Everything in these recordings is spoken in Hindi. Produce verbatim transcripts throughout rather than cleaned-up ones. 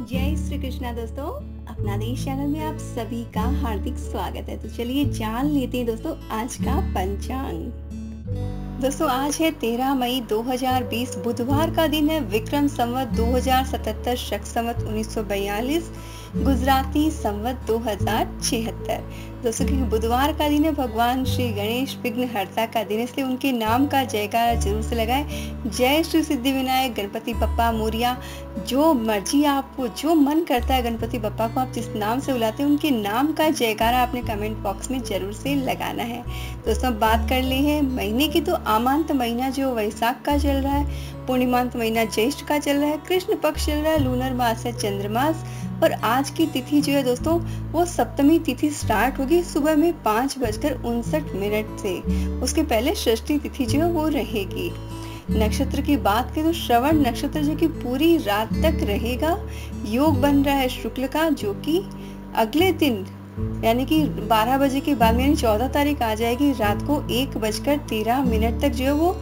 जय श्री कृष्णा दोस्तों, अपना देश चैनल में आप सभी का हार्दिक स्वागत है। तो चलिए जान लेते हैं दोस्तों आज का पंचांग। दोस्तों आज है तेरह मई दो हज़ार बीस बुधवार का दिन है। विक्रम संवत दो हज़ार सतहत्तर, शक संवत उन्नीस सौ बयालीस, गुजराती संवत दो हज़ार छिहत्तर। दोस्तों क्योंकि बुधवार का दिन है, भगवान श्री गणेश विघ्न हर्ता का दिन, इसलिए उनके नाम का जयकारा जरूर से लगाए। जय श्री सिद्धि विनायक गणपति बप्पा मोरिया। जो मर्जी आपको जो मन करता है, गणपति बप्पा को आप जिस नाम से बुलाते हैं उनके नाम का जयकारा आपने कमेंट बॉक्स में जरूर से लगाना है। दोस्तों बात कर ली है महीने की, तो आमांत महीना जो वैशाख का चल रहा है, पूर्णिमांत महीना ज्येष्ठ का चल रहा है, कृष्ण पक्ष चल रहा है, लूनर मास है चंद्रमास, और आज की तिथि जो है दोस्तों वो सप्तमी तिथि स्टार्ट होगी सुबह में पाँच बजकर उनसठ मिनट से। उसके पहले षष्ठी तिथि जो है वो रहेगी। नक्षत्र की बात करें तो श्रवण नक्षत्र जो कि पूरी रात तक रहेगा। योग बन रहा है शुक्ल का, जो कि अगले दिन यानी कि बारह बजे के बाद यानी चौदह तारीख आ जाएगी रात को एक बजकर तेरह मिनट तक जो है वो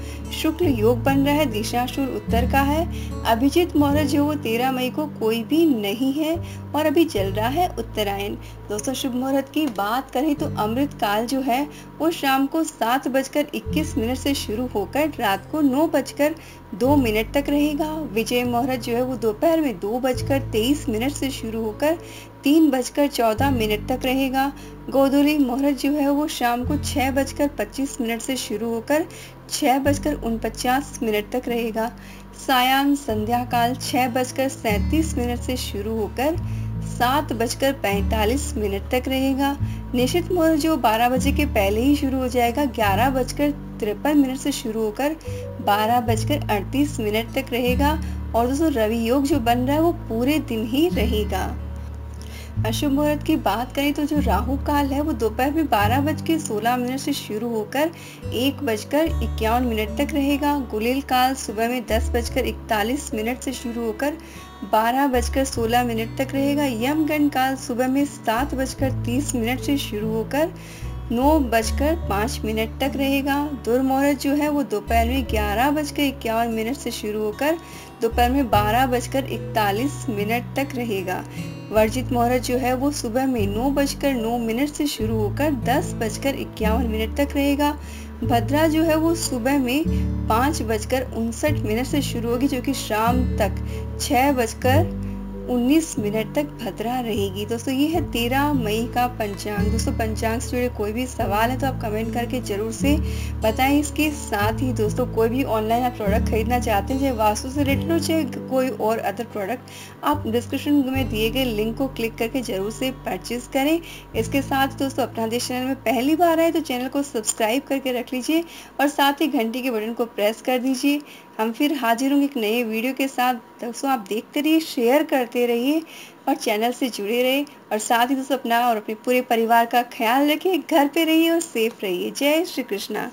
शुक्ल योग बन रहा है। दिशाशूल उत्तर का है। अभिजीत मुहूर्त जो वो तेरह मई को कोई भी नहीं है और अभी चल रहा है उत्तरायण। दोस्तों शुभ मुहूर्त की बात करें तो अमृत काल जो है वो शाम को सात बजकर इक्कीस मिनट से शुरू होकर रात को नौ बजकर दो मिनट तक रहेगा। विजय मुहूर्त जो है वो दोपहर में दो बजकर तेईस मिनट से शुरू होकर तीन बजकर चौदह मिनट तक रहेगा। गोधूली मुहूर्त जो है वो शाम को छः बजकर पच्चीस मिनट से शुरू होकर छः बजकर उनपचास मिनट तक रहेगा। सायं संध्या काल छः बजकर सैंतीस मिनट से शुरू होकर सात बजकर पैंतालीस मिनट तक रहेगा। निश्चित मुहूर्त जो बारह बजे के पहले ही शुरू हो जाएगा, ग्यारह बजकर तिरपन मिनट से शुरू होकर बारह बजकर अड़तीस मिनट तक रहेगा। और दोस्तों रवि योग जो बन रहा है वो पूरे दिन ही रहेगा। अशुभ मुहूर्त की बात करें तो जो राहु काल है वो दोपहर में बारह बज के सोलह मिनट से शुरू होकर एक बजकर इक्यावन मिनट तक रहेगा। गुलेल काल सुबह में दस बजकर इकतालीस मिनट से शुरू होकर बारह बजकर सोलह मिनट तक रहेगा। यमगण काल सुबह में सात बजकर तीस मिनट से शुरू होकर नौ बजकर पाँच मिनट तक रहेगा। दुर्मुहूर्त जो है वो दोपहर में ग्यारह बजकर इक्यावन मिनट से शुरू होकर दोपहर में बारह बजकर इकतालीस मिनट तक रहेगा। वर्जित मुहूर्त जो है वो सुबह में नौ बजकर नौ मिनट से शुरू होकर दस बजकर इक्यावन मिनट तक रहेगा। भद्रा जो है वो सुबह में पाँच बजकर उनसठ मिनट से शुरू होगी, जो कि शाम तक छः बजकर उन्नीस मिनट तक भद्रा रहेगी। दोस्तों ये है तेरह मई का पंचांग। दोस्तों पंचांग से जुड़े कोई भी सवाल है तो आप कमेंट करके जरूर से बताएं। इसके साथ ही दोस्तों कोई भी ऑनलाइन आप प्रोडक्ट खरीदना चाहते हैं, चाहे वास्तु से रिलेटेड हो चाहे कोई और अदर प्रोडक्ट, आप डिस्क्रिप्शन में दिए गए लिंक को क्लिक करके जरूर से परचेज करें। इसके साथ दोस्तों अपना देश चैनल में पहली बार आए तो चैनल को सब्सक्राइब करके रख लीजिए और साथ ही घंटी के बटन को प्रेस कर दीजिए। हम फिर हाजिर होंगे एक नए वीडियो के साथ। दोस्तों आप देखते रहिए, शेयर करते रहिए और चैनल से जुड़े रहे, और साथ ही दोस्तों अपना और अपने पूरे परिवार का ख्याल रखिए। घर पे रहिए और सेफ रहिए। जय श्री कृष्णा।